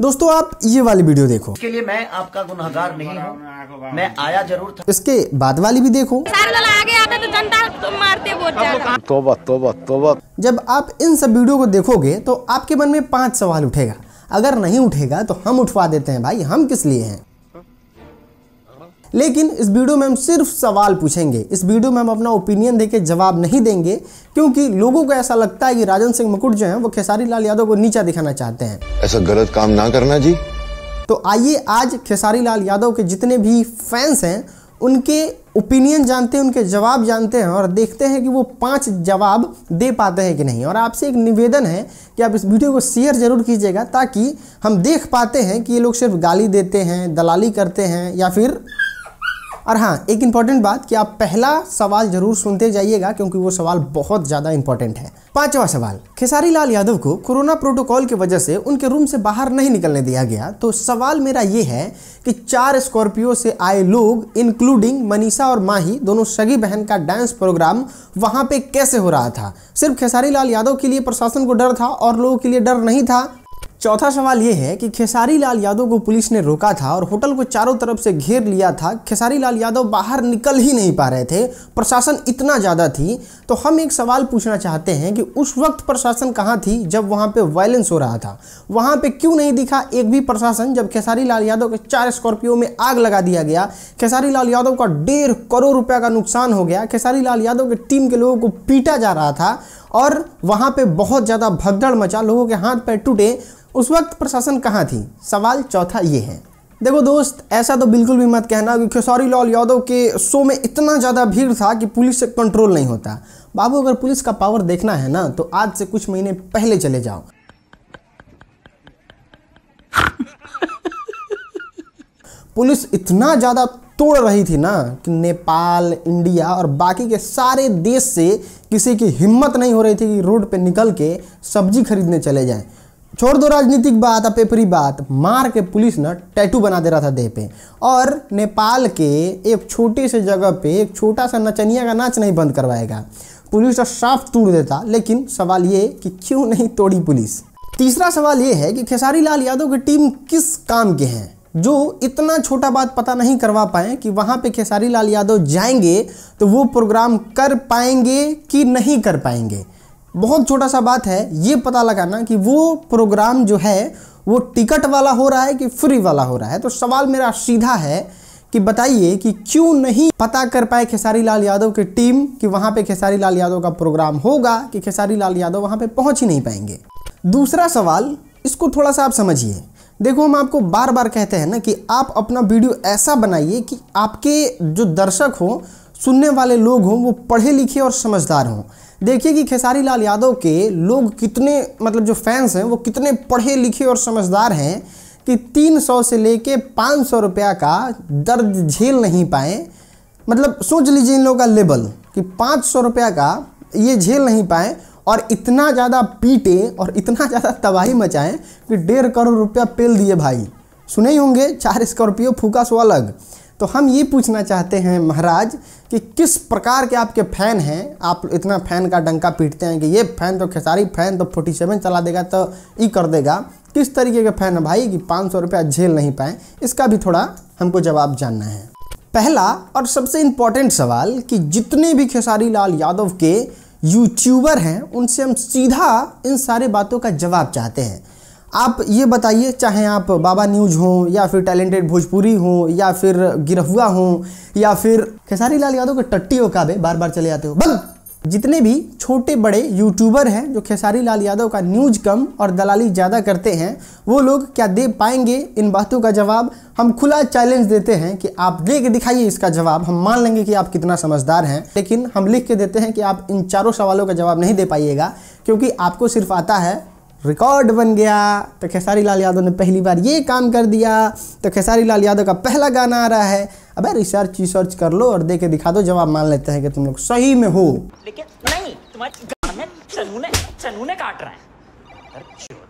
दोस्तों आप ये वाली वीडियो देखो, इसके लिए मैं आपका गुनहगार नहीं हूँ, मैं आया जरूर था। इसके बाद वाली भी देखो, आगे आता तो जनता तो मारते बहुत। तौबा तौबा तौबा। जब आप इन सब वीडियो को देखोगे तो आपके मन में 5 सवाल उठेगा, अगर नहीं उठेगा तो हम उठवा देते हैं भाई, हम किस लिए हैं। लेकिन इस वीडियो में हम सिर्फ सवाल पूछेंगे, इस वीडियो में हम अपना ओपिनियन देके जवाब नहीं देंगे, क्योंकि लोगों को ऐसा लगता है कि राजन सिंह मुकुट जो हैं वो खेसारी लाल यादव को नीचा दिखाना चाहते हैं। ऐसा गलत काम ना करना जी। तो आइए आज खेसारी लाल यादव के जितने भी फैंस हैं उनके ओपिनियन जानते हैं, उनके जवाब जानते हैं और देखते हैं कि वो 5 जवाब दे पाते हैं कि नहीं। और आपसे एक निवेदन है कि आप इस वीडियो को शेयर ज़रूर कीजिएगा, ताकि हम देख पाते हैं कि ये लोग सिर्फ गाली देते हैं, दलाली करते हैं या फिर। और हाँ, एक इम्पॉर्टेंट बात कि आप पहला सवाल जरूर सुनते जाइएगा, क्योंकि वो सवाल बहुत ज़्यादा इम्पॉर्टेंट है। 5वां सवाल, खेसारी लाल यादव को कोरोना प्रोटोकॉल की वजह से उनके रूम से बाहर नहीं निकलने दिया गया, तो सवाल मेरा ये है कि 4 स्कॉर्पियो से आए लोग इंक्लूडिंग मनीषा और माही, दोनों सगी बहन का डांस प्रोग्राम वहाँ पे कैसे हो रहा था। सिर्फ खेसारी लाल यादव के लिए प्रशासन को डर था और लोगों के लिए डर नहीं था। 4था सवाल ये है कि खेसारी लाल यादव को पुलिस ने रोका था और होटल को चारों तरफ से घेर लिया था, खेसारी लाल यादव बाहर निकल ही नहीं पा रहे थे, प्रशासन इतना ज़्यादा थी। तो हम एक सवाल पूछना चाहते हैं कि उस वक्त प्रशासन कहाँ थी जब वहाँ पे वायलेंस हो रहा था, वहाँ पे क्यों नहीं दिखा एक भी प्रशासन, जब खेसारी लाल यादव के 4 स्कॉर्पियो में आग लगा दिया गया, खेसारी लाल यादव का 1.5 करोड़ रुपये का नुकसान हो गया, खेसारी लाल यादव की टीम के लोगों को पीटा जा रहा था और वहाँ पे बहुत ज़्यादा भगदड़ मचा, लोगों के हाथ पैर टूटे, उस वक्त प्रशासन कहाँ थी। सवाल 4था ये है। देखो दोस्त, ऐसा तो बिल्कुल भी मत कहना कि खेसारी लाल यादव के शो में इतना ज़्यादा भीड़ था कि पुलिस से कंट्रोल नहीं होता। बाबू, अगर पुलिस का पावर देखना है ना तो आज से कुछ महीने पहले चले जाओ। पुलिस इतना ज़्यादा तोड़ रही थी ना कि नेपाल, इंडिया और बाकी के सारे देश से किसी की हिम्मत नहीं हो रही थी कि रोड पे निकल के सब्जी खरीदने चले जाएं। छोड़ दो राजनीतिक बात, अपेपरी बात, मार के पुलिस ना टैटू बना दे रहा था देह पे। और नेपाल के एक छोटे से जगह पे एक छोटा सा नचनिया का नाच नहीं बंद करवाएगा, पुलिस तो साफ तोड़ देता। लेकिन सवाल ये कि क्यों नहीं तोड़ी पुलिस। तीसरा सवाल ये है कि खेसारी लाल यादव की टीम किस काम के हैं जो इतना छोटा बात पता नहीं करवा पाए कि वहाँ पे खेसारी लाल यादव जाएंगे तो वो प्रोग्राम कर पाएंगे कि नहीं कर पाएंगे। बहुत छोटा सा बात है ये पता लगाना कि वो प्रोग्राम जो है वो टिकट वाला हो रहा है कि फ्री वाला हो रहा है। तो सवाल मेरा सीधा है कि बताइए कि क्यों नहीं पता कर पाए खेसारी लाल यादव की टीम कि वहाँ पे खेसारी लाल यादव का प्रोग्राम होगा कि खेसारी लाल यादव वहाँ पे पहुँच ही नहीं पाएंगे। दूसरा सवाल, इसको थोड़ा सा आप समझिए। देखो, हम आपको बार बार कहते हैं ना कि आप अपना वीडियो ऐसा बनाइए कि आपके जो दर्शक हो, सुनने वाले लोग हों, वो पढ़े लिखे और समझदार हों। देखिए कि खेसारी लाल यादव के लोग कितने, मतलब जो फैंस हैं वो कितने पढ़े लिखे और समझदार हैं कि 300 से लेके 500 रुपया का दर्द झेल नहीं पाए। मतलब सोच लीजिए इन लोगों का लेवल कि 500 रुपया का ये झेल नहीं पाए और इतना ज़्यादा पीटे और इतना ज़्यादा तबाही मचाएं कि 1.5 करोड़ रुपया पेल दिए। भाई सुने ही होंगे 4 स्कॉर्पियो फूका सो अलग। तो हम ये पूछना चाहते हैं महाराज कि किस प्रकार के आपके फैन हैं, आप इतना फैन का डंका पीटते हैं कि ये फैन तो खेसारी, फैन तो 47 चला देगा तो ये कर देगा। किस तरीके के फैन है भाई कि 500 रुपया झेल नहीं पाएँ, इसका भी थोड़ा हमको जवाब जानना है। पहला और सबसे इम्पॉर्टेंट सवाल कि जितने भी खेसारी लाल यादव के यूट्यूबर हैं उनसे हम सीधा इन सारे बातों का जवाब चाहते हैं। आप ये बताइए, चाहे आप बाबा न्यूज हों या फिर टैलेंटेड भोजपुरी हों या फिर गिरहुआ हों या फिर खेसारी लाल यादव के टट्टी हो काबे बार बार चले जाते हो बंद, जितने भी छोटे बड़े यूट्यूबर हैं जो खेसारी लाल यादव का न्यूज कम और दलाली ज़्यादा करते हैं, वो लोग क्या दे पाएंगे इन बातों का जवाब। हम खुला चैलेंज देते हैं कि आप दे के दिखाइए इसका जवाब। हम मान लेंगे कि आप कितना समझदार हैं, लेकिन हम लिख के देते हैं कि आप इन 4 सवालों का जवाब नहीं दे पाइएगा, क्योंकि आपको सिर्फ आता है रिकॉर्ड बन गया तो खेसारी लाल यादव ने पहली बार ये काम कर दिया तो खेसारी लाल यादव का पहला गाना आ रहा है। अबे रिसर्च कर लो और दे के दिखा दो जवाब, मान लेते हैं कि तुम लोग सही में हो। लेकिन नहीं, तुम्हारे गाने चनूने काट रहे हैं।